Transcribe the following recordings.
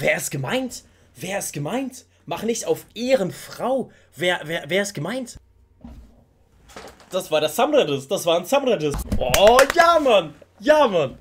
Wer ist gemeint? Wer ist gemeint? Mach nicht auf Ehrenfrau. Wer ist gemeint? Das war der Samra-Diss. Das war ein Samra-Diss. Oh, ja, Mann. Ja, Mann.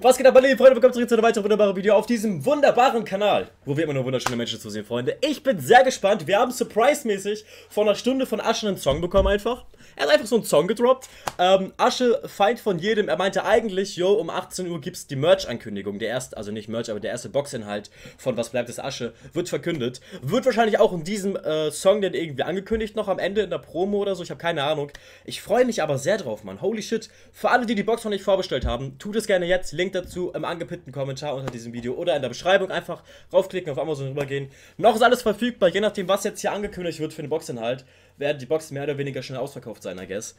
Was geht ab, meine lieben Freunde? Willkommen zurück zu einem weiteren wunderbaren Video auf diesem wunderbaren Kanal, wo wir immer nur wunderschöne Menschen zu sehen, Freunde. Ich bin sehr gespannt. Wir haben surprise-mäßig vor einer Stunde von Asche einen Song bekommen einfach. Er hat einfach so einen Song gedroppt. Asche, Feind von jedem. Er meinte eigentlich, yo, um 18 Uhr gibt's die Merch-Ankündigung. Der erste, also nicht Merch, aber der erste Boxinhalt von Was bleibt des Asche wird verkündet. Wird wahrscheinlich auch in diesem Song denn irgendwie angekündigt noch am Ende in der Promo oder so. Ich habe keine Ahnung. Ich freue mich aber sehr drauf, Mann. Holy shit. Für alle, die die Box noch nicht vorbestellt haben, tut es gerne jetzt. Link dazu im angepinnten Kommentar unter diesem Video oder in der Beschreibung. Einfach raufklicken, auf Amazon rübergehen. Noch ist alles verfügbar. Je nachdem, was jetzt hier angekündigt wird für den Boxinhalt, werden die Boxen mehr oder weniger schnell ausverkauft sein, I guess.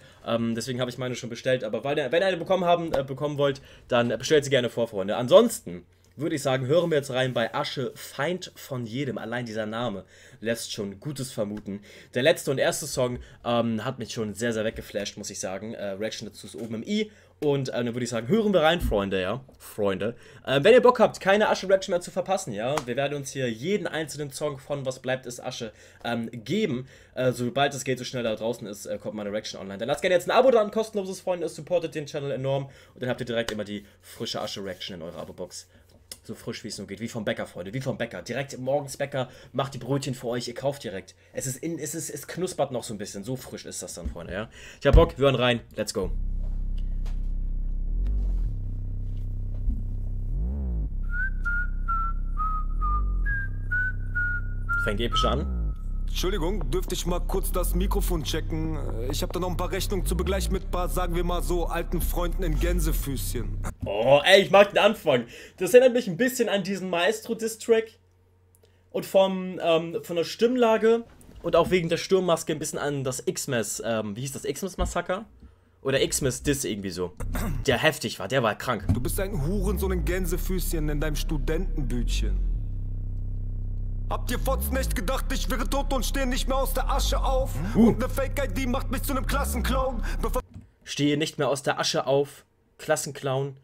Deswegen habe ich meine schon bestellt. Aber wenn ihr eine bekommen wollt, dann bestellt sie gerne vor, Freunde. Ansonsten würde ich sagen, hören wir jetzt rein bei Asche, Feind von jedem. Allein dieser Name lässt schon Gutes vermuten. Der letzte und erste Song hat mich schon sehr, sehr weggeflasht, muss ich sagen. Reaction dazu ist oben im i. Und dann würde ich sagen, hören wir rein, Freunde, ja? Freunde. Wenn ihr Bock habt, keine Asche-Reaction mehr zu verpassen, ja? Wir werden uns hier jeden einzelnen Song von Was bleibt ist Asche geben. Sobald es geht, so schnell da draußen ist, kommt meine Reaction online. Dann lasst gerne jetzt ein Abo dran, kostenloses, Freunde. Es supportet den Channel enorm. Und dann habt ihr direkt immer die frische Asche-Reaction in eurer Abo-Box. So frisch, wie es nur geht. Wie vom Bäcker, Freunde. Wie vom Bäcker. Direkt morgens Bäcker, macht die Brötchen für euch. Ihr kauft direkt. Es knuspert noch so ein bisschen. So frisch ist das dann, Freunde, ja? Ich hab Bock, wir hören rein. Let's go. Fängt episch an. Entschuldigung, dürfte ich mal kurz das Mikrofon checken? Ich habe da noch ein paar Rechnungen zu begleichen mit ein paar, sagen wir mal so, alten Freunden in Gänsefüßchen. Oh, ey, ich mag den Anfang. Das erinnert mich ein bisschen an diesen Maestro-Diss-Track. Und von der Stimmlage und auch wegen der Sturmmaske ein bisschen an das X-Mess, wie hieß das, X-Massaker? Oder X-Miss-Diss irgendwie so. Der heftig war, der war krank. Du bist ein Hurensohn in Gänsefüßchen in deinem Studentenbütchen. Habt ihr Fotzen nicht gedacht, ich wäre tot und stehe nicht mehr aus der Asche auf? Und ne Fake-ID macht mich zu einem Klassenclown. Stehe nicht mehr aus der Asche auf, Klassenclown.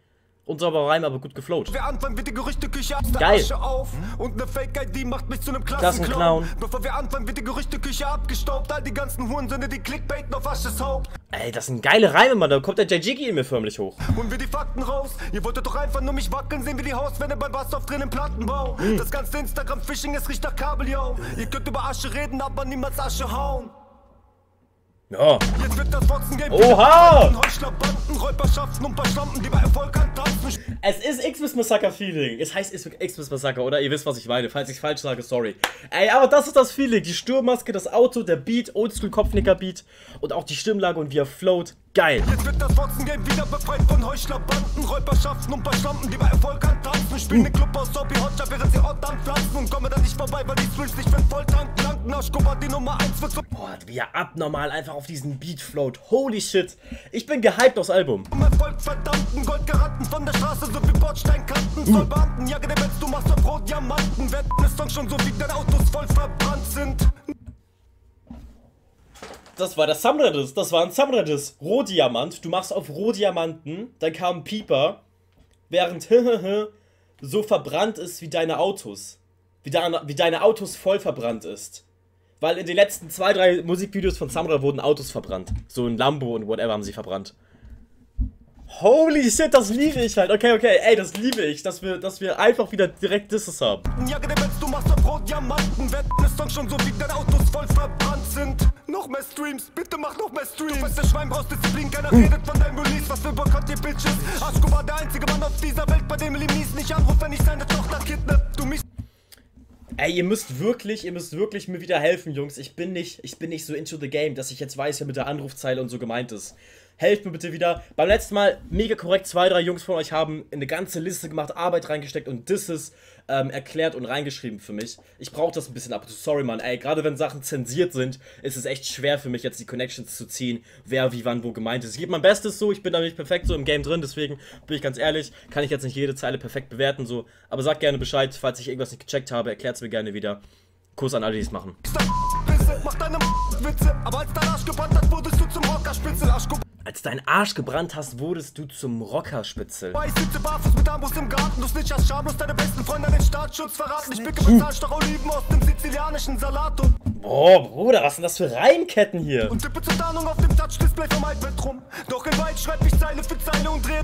Unsauber Reim, aber gut gefloat. Wir anfangen, wird die Gerüchteküche aus der Asche auf. Und ne Fake-ID macht mich zu einem Klassenclown. Bevor wir anfangen, wird die Gerüchteküche abgestaubt. All die ganzen Hurensöhne, die clickbaiten auf Asches Haupt. Ey, das sind geile Reime, Mann. Da kommt der JJG in mir förmlich hoch. Und wir die Fakten raus. Ihr wolltet doch einfach nur mich wackeln sehen, wie die Hauswände beim Wasserstoff drin im Plattenbau. Das ganze Instagram-Phishing ist richtig nach Kabeljau. Ihr könnt über Asche reden, aber niemals Asche hauen. Ja. Jetzt wird das Watson-Game. Oha! Es ist X-Massaker-Feeling. Es heißt X-Massaker, oder? Ihr wisst, was ich meine. Falls ich falsch sage, sorry. Ey, aber das ist das Feeling. Die Sturmmaske, das Auto, der Beat, Oldschool-Kopfnicker-Beat und auch die Stimmlage und wie er float. Geil. Jetzt wird das Watson-Game wieder befreit von Heuchlerbanden, Räuberschaften und Verschlampen, die bei Erfolg antanzen. Spielen den Club aus Hobby Hotshop, während sie Ort anpflanzen und komme da nicht vorbei, weil die Switch nicht für Volltank landen. Aschkopper, die Nummer 1 wird so. Boah, wie er abnormal einfach auf diesen Beat float. Holy shit. Ich bin gehypt aufs Album. Um Erfolg verdammten, Goldgeratten von der Straße sowie Bordsteinkanten. Zollbeamten, jage den Wetz, du machst auf Rot Diamanten. Wetten ist doch schon so, wie deine Autos voll verbrannt sind. Das war der Samra-Diss, das war ein Samra-Diss. Rohdiamant, du machst auf Rohdiamanten, dann kam Pieper, während so verbrannt ist wie deine Autos. Wie deine Autos voll verbrannt ist. Weil in den letzten 2, 3 Musikvideos von Samra wurden Autos verbrannt. So ein Lambo und whatever haben sie verbrannt. Holy shit, das liebe ich halt. Okay, ey, das liebe ich, dass wir einfach wieder direkt Disses haben. Ja, du machst auf Rohdiamanten, wetten ist doch schon so, wie deine Autos voll verbrannt sind. Noch mehr Streams, bitte mach noch mehr Streams. Du weißt, der Schwein brauchst Disziplin, keiner redet von deinem Release. Was für Bock hat ihr Bitches? Aschko war der einzige Mann auf dieser Welt, bei dem Limis nicht anruft, wenn ich seine Tochter kidnappt. Du mich... Ey, ihr müsst wirklich mir wieder helfen, Jungs. Ich bin nicht so into the game, dass ich jetzt weiß, wer mit der Anrufzeile und so gemeint ist. Helft mir bitte wieder. Beim letzten Mal, mega korrekt, 2, 3 Jungs von euch haben eine ganze Liste gemacht, Arbeit reingesteckt und Disses erklärt und reingeschrieben für mich. Ich brauche das ein bisschen ab. Sorry, Mann, ey, gerade wenn Sachen zensiert sind, ist es echt schwer für mich, jetzt die Connections zu ziehen, wer wie wann wo gemeint ist. Ich gebe mein Bestes so, ich bin da nicht perfekt so im Game drin, deswegen bin ich ganz ehrlich, kann ich jetzt nicht jede Zeile perfekt bewerten so, aber sagt gerne Bescheid, falls ich irgendwas nicht gecheckt habe, erklärt es mir gerne wieder. Kuss an alle, die es machen. Mach deine Witze, aber als dein Arsch gepannt hat, wurdest du zum Rockerspitzel, Arschkupp. Als dein Arsch gebrannt hast, wurdest du zum Rockerspitzel. Ich sitze barfuß mit Armbrust im Garten. Du snitchst schamlos deine besten Freunde an den Staatsschutz verraten. Ich picke bezahlt doch Oliven aus dem sizilianischen Salat und... Boah, Bruder, was sind das für Reimketten hier? Und tippe zur Tarnung auf dem Touch-Display vom iPad rum. Doch in Wald schreibe ich Zeile für Zeile und drehe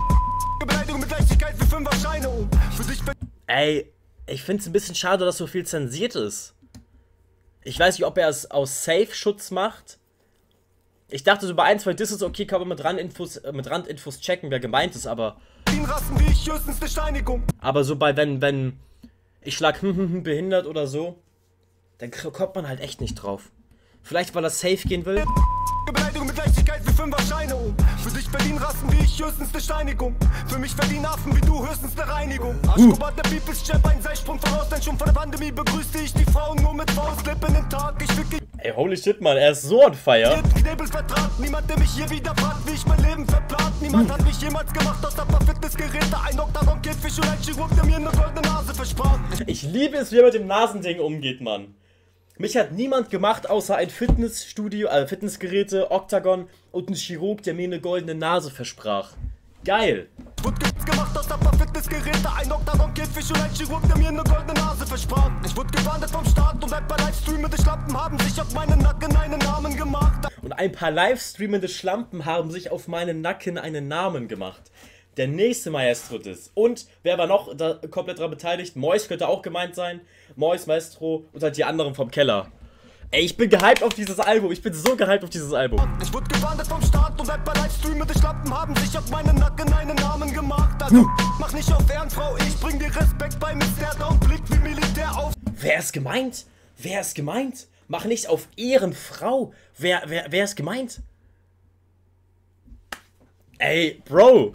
Beleidigung mit Leichtigkeit für 5er-Scheine um. Für dich... Ey, ich find's ein bisschen schade, dass so viel zensiert ist. Ich weiß nicht, ob er es aus Safe-Schutz macht. Ich dachte so bei ein, zwei Disses, okay, kann man mit Randinfos checken, wer gemeint ist, aber... Aber so bei, wenn ich schlag behindert oder so, dann kommt man halt echt nicht drauf. Vielleicht, weil er safe gehen will. Beleidigung mit Leichtigkeit wie 5er-Scheine um. Für dich verdienen Rassen wie ich höchstens eine Steinigung. Für mich verdienen Affen wie du höchstens eine Reinigung. Aschkobat, der Peoples-Chap, ein Seilsprung voraus. Denn schon vor der Pandemie begrüßte ich die Frauen nur mit Faustlippen im Tag. Ich wirklich... Ey, holy shit, Mann, er ist so on fire. Knebelvertrag, niemand, der mich hier wieder fragt, wie ich mein Leben verplant. Niemand hat mich jemals gemacht aus der paar Fitnessgeräte. Ein Oktagon-Käfig und ein Chirurg, der mir eine goldene Nase versprach. Ich liebe es, wie er mit dem Nasending umgeht, Mann. Mich hat niemand gemacht, außer ein Fitnessstudio, Fitnessgeräte, Oktagon und ein Chirurg, der mir eine goldene Nase versprach. Geil! Wurde gemacht aus ein paar Fitnessgeräte, ein Oktagon-Käfig und ein Chirurg, der mir eine goldene Nase versprach. Ich wurde gewarnt vom Staat und ein paar livestreamende Schlampen haben sich auf meinen Nacken einen Namen gemacht. Und ein paar livestreamende Schlampen haben sich auf meinen Nacken einen Namen gemacht. Der nächste Maestro ist. Und wer war noch da komplett daran beteiligt? Mois könnte auch gemeint sein. Mois, Maestro und halt die anderen vom Keller. Ey, ich bin gehypt auf dieses Album. Ich bin so gehypt auf dieses Album. Ich wurde gewarnt vom Start und ein paar Livestreamer, die Schlappen haben sich auf meinen Nacken einen Namen gemacht. Also, mach nicht auf Ehrenfrau, ich bring dir Respekt bei Mr. und Blick wie Militär auf. Wer ist gemeint? Wer ist gemeint? Mach nicht auf Ehrenfrau. Wer ist gemeint? Ey, Bro!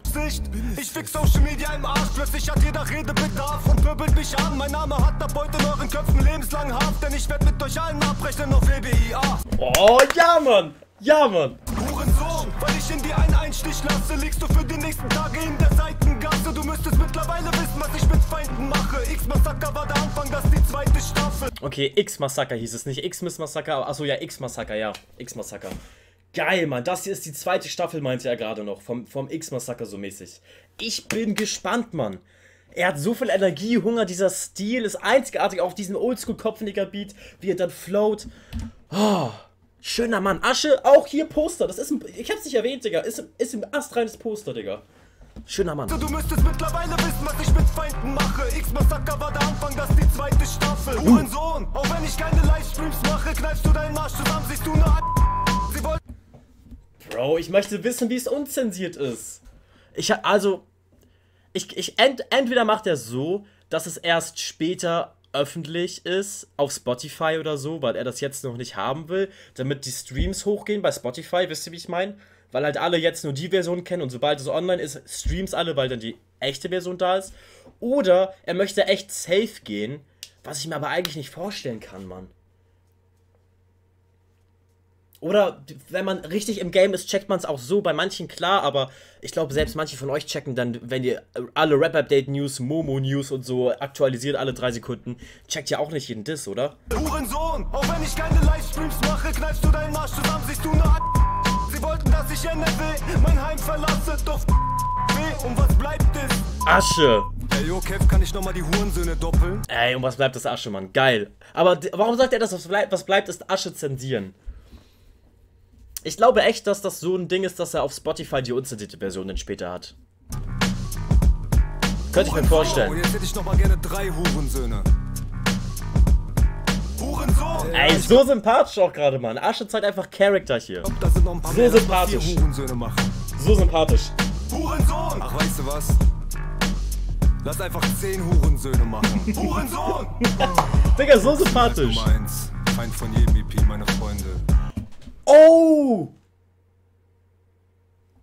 Ich fix Social Media im Arsch, plötzlich hat jeder Redebedarf und pöbelt mich an. Mein Name hat ab heute in euren Köpfen lebenslang Haft, denn ich werd mit euch allen abrechnen auf WBIA. Oh, ja, Mann! Ja, Mann! Hurensohn, weil ich in dir einen Einstich lasse, liegst du für die nächsten Tage in der Seitengasse. Du müsstest mittlerweile wissen, was ich mit Feinden mache. X-Massaker war der Anfang, das ist die zweite Staffel. Okay, X-Massaker hieß es, nicht X-Massaker, achso, ja, X-Massaker, ja. X-Massaker. Geil, Mann, das hier ist die zweite Staffel, meinte er gerade noch, vom X-Massaker so mäßig. Ich bin gespannt, Mann. Er hat so viel Energie, Hunger, dieser Stil ist einzigartig, auch diesen Oldschool-Kopfnicker-Beat, wie er dann float. Oh, schöner Mann. Asche, auch hier Poster, das ist ein, ich hab's nicht erwähnt, Digga, ist ein astreines Poster, Digga. Schöner Mann. Du müsstest mittlerweile wissen, was ich mit Feinden mache. X-Massaker war der Anfang, das ist die zweite Staffel. Hurensohn, auch wenn ich keine Livestreams mache, kneifst du deinen Arsch zusammen, siehst du eine... Bro, ich möchte wissen, wie es unzensiert ist. Entweder macht er so, dass es erst später öffentlich ist, auf Spotify oder so, weil er das jetzt noch nicht haben will, damit die Streams hochgehen bei Spotify, wisst ihr, wie ich meine? Weil halt alle jetzt nur die Version kennen und sobald es online ist, streams alle, weil dann die echte Version da ist. Oder er möchte echt safe gehen, was ich mir aber eigentlich nicht vorstellen kann, Mann. Oder wenn man richtig im Game ist, checkt man es auch so. Bei manchen klar, aber ich glaube, selbst manche von euch checken dann, wenn ihr alle Rap-Update-News, Momo-News und so aktualisiert alle 3 Sekunden, checkt ja auch nicht jeden Diss, oder? Hurensohn, auch wenn ich keine Livestreams mache, kneifst du deinen Arsch zusammen, siehst du eine... Sie wollten, dass ich NRW mein Heim verlasse, doch... Und was bleibt es? Asche. Ey, yo, Kev, kann ich nochmal die Hurensöhne doppeln? Ey, und was bleibt das Asche, Mann? Geil. Aber warum sagt er das, was bleibt, ist Asche zensieren? Ich glaube echt, dass das so ein Ding ist, dass er auf Spotify die unzensierte Version dann später hat. Könnte ich mir vorstellen. Jetzt hätte ich noch mal gerne 3 Hurensöhne. Hurensohn! Ey, so sympathisch auch gerade, Mann. Asche zeigt einfach Charakter hier. Da sind noch ein paar so sympathisch. So sympathisch. Hurensohn! Ach, weißt du was? Lass einfach 10 Hurensöhne machen. Hurensohn! Digga, so sympathisch. Feind von jedem EP, meine Freunde. Oh!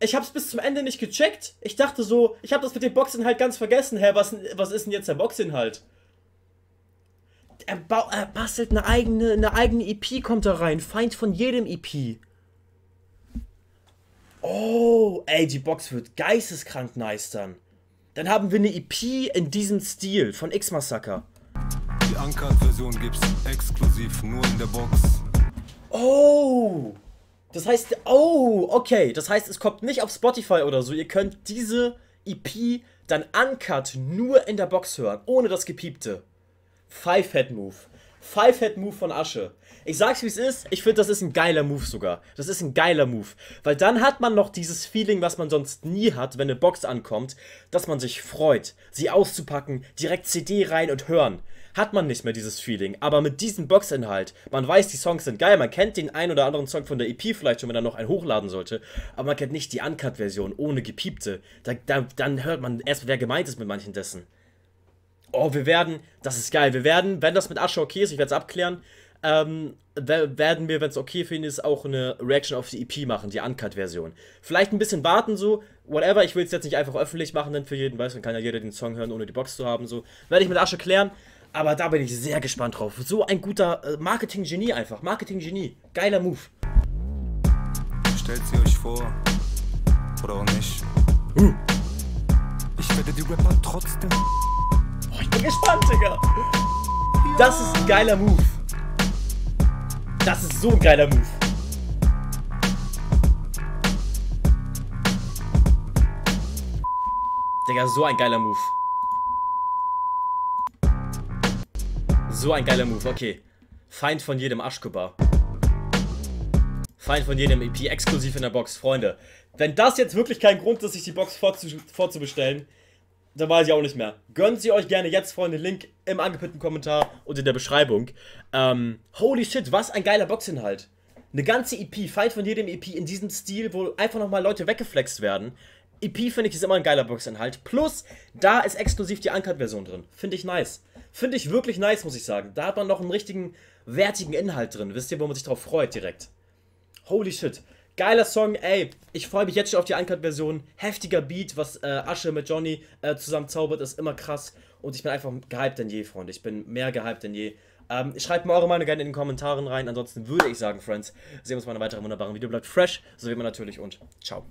Ich hab's bis zum Ende nicht gecheckt. Ich dachte so, ich hab das mit dem Boxinhalt ganz vergessen. Hä, was ist denn jetzt der Boxinhalt? Er bastelt eine eigene EP, kommt da rein. Feind von jedem EP. Oh, ey, die Box wird geisteskrank nice dann. Dann haben wir eine EP in diesem Stil von X-Massaker. Die Uncut-Version gibt's exklusiv nur in der Box. Oh, Das heißt, oh, okay. Das heißt, es kommt nicht auf Spotify oder so. Ihr könnt diese EP dann uncut nur in der Box hören, ohne das Gepiepte. Five-Head-Move. Five-Head-Move von Asche. Ich sag's, wie es ist. Ich finde, das ist ein geiler Move sogar. Das ist ein geiler Move. Weil dann hat man noch dieses Feeling, was man sonst nie hat, wenn eine Box ankommt, dass man sich freut, sie auszupacken, direkt CD rein und hören. Hat man nicht mehr dieses Feeling. Aber mit diesem Boxinhalt, man weiß, die Songs sind geil, man kennt den einen oder anderen Song von der EP vielleicht schon, wenn er noch einen hochladen sollte, aber man kennt nicht die Uncut-Version ohne Gepiepte. Dann hört man erst, wer gemeint ist mit manchen dessen. Oh, wir werden, das ist geil, wir werden, wenn das mit Asche okay ist, ich werde es abklären, werden wir, wenn es okay für ihn ist, auch eine Reaction auf die EP machen, die Uncut-Version. Vielleicht ein bisschen warten, so, whatever, ich will es jetzt nicht einfach öffentlich machen, denn für jeden weiß, dann kann ja jeder den Song hören, ohne die Box zu haben, so. Werde ich mit Asche klären, aber da bin ich sehr gespannt drauf. So ein guter Marketing-Genie einfach, Marketing-Genie, geiler Move. Stellt sie euch vor, oder auch nicht. Ich werde die Rapper trotzdem... Oh, ich bin gespannt, Digga. Das ist ein geiler Move. Das ist so ein geiler Move. Digga, so ein geiler Move. So ein geiler Move, okay. Feind von jedem Aschkuba. Feind von jedem EP, exklusiv in der Box, Freunde. Wenn das jetzt wirklich kein Grund ist, sich die Box vorzubestellen, dann weiß ich auch nicht mehr. Gönnt sie euch gerne jetzt, Freunde. Link im angepinnten Kommentar und in der Beschreibung. Holy shit, was ein geiler Boxinhalt. Eine ganze EP, Feind von jedem EP in diesem Stil, wo einfach nochmal Leute weggeflext werden. EP, finde ich, ist immer ein geiler Boxinhalt. Plus, da ist exklusiv die Uncut-Version drin. Finde ich nice. Finde ich wirklich nice, muss ich sagen. Da hat man noch einen richtigen, wertigen Inhalt drin. Wisst ihr, wo man sich drauf freut direkt. Holy shit. Geiler Song, ey, ich freue mich jetzt schon auf die Uncut-Version. Heftiger Beat, was Asche mit Johnny zusammen zaubert, ist immer krass. Und ich bin einfach gehypt denn je, Freunde. Ich bin mehr gehypt denn je. Schreibt mir eure Meinung gerne in den Kommentaren rein. Ansonsten würde ich sagen, Friends, sehen wir uns bei einem weiteren wunderbaren Video. Bleibt fresh, so wie immer natürlich und ciao.